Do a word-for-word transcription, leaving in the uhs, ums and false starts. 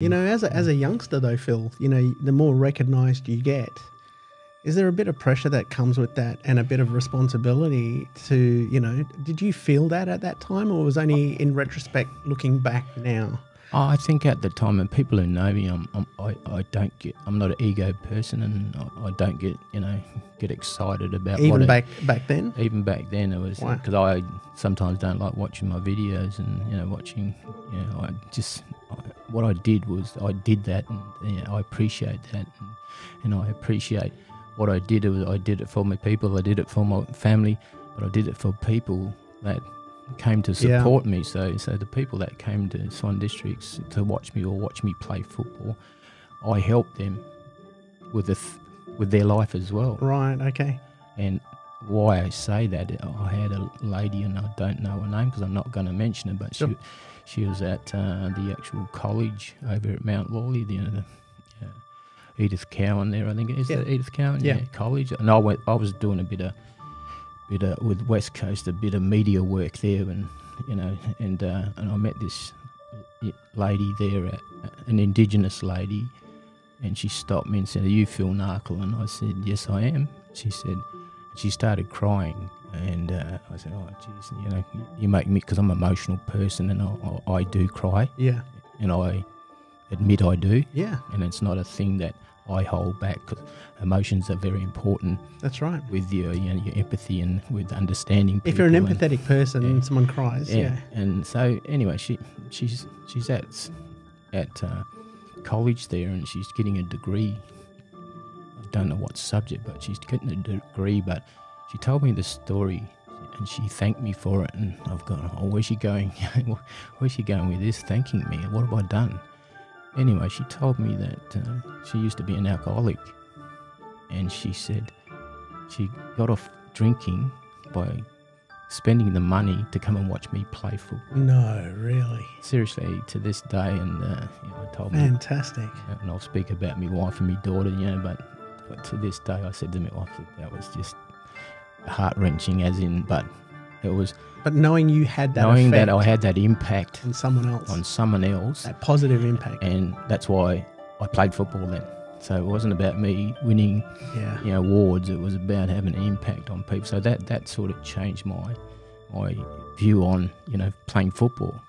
You know, as a, as a youngster though, Phil, you know, the more recognised you get, is there a bit of pressure that comes with that and a bit of responsibility to, you know, did you feel that at that time, or was only in retrospect looking back now? I think at the time, and people who know me, I'm, I'm, I, I don't get, I'm not an ego person, and I, I don't get, you know, get excited about even what back it, back then. Even back then, it was because wow. I sometimes don't like watching my videos, and you know, watching, you know, I just I, what I did was I did that, and you know, I appreciate that, and, and I appreciate what I did. It was, I did it for my people, I did it for my family, but I did it for people that came to support yeah. me. So so the people that came to Swan Districts to watch me or watch me play football, I helped them with the th with their life as well. Right, okay. And why I say that, I had a lady, and I don't know her name because I'm not going to mention it, but sure. she she was at uh, the actual college over at Mount Lawley, the, uh, the uh, Edith Cowan there, I think it is. Yeah. That Edith Cowan? Yeah. yeah. College. And I, went, I was doing a bit of Bit of, with West Coast, a bit of media work there, and you know, and uh, and I met this lady there, an Indigenous lady, and she stopped me and said, "Are you Phil Narkle?" And I said, "Yes, I am." She said, she started crying, and uh, I said, "Oh, geez, you know, you make me, because I'm an emotional person, and I, I do cry, yeah, and I admit I do, yeah, and it's not a thing that." I hold back, because emotions are very important. That's right. With your, you know, your empathy and with understanding people. If you're an empathetic and, person yeah, and someone cries, yeah. yeah. And so anyway, she she's she's at at uh, college there, and she's getting a degree. I don't know what subject, but she's getting a degree. But she told me the story, and she thanked me for it. And I've gone, oh, where's she going? Where's she going with this? Thanking me? What have I done? Anyway, she told me that uh, she used to be an alcoholic, and she said she got off drinking by spending the money to come and watch me play football. No, really? Seriously, to this day, and uh, you know, I told me. Fantastic. And I'll speak about my wife and my daughter, you know, but, but to this day, I said to my wife that that was just heart-wrenching, as in, but it was... But knowing you had that Knowing effect that I had that impact... On someone else. On someone else. That positive impact. And that's why I played football then. So it wasn't about me winning yeah. you know, awards. It was about having an impact on people. So that, that sort of changed my, my view on, you know, playing football.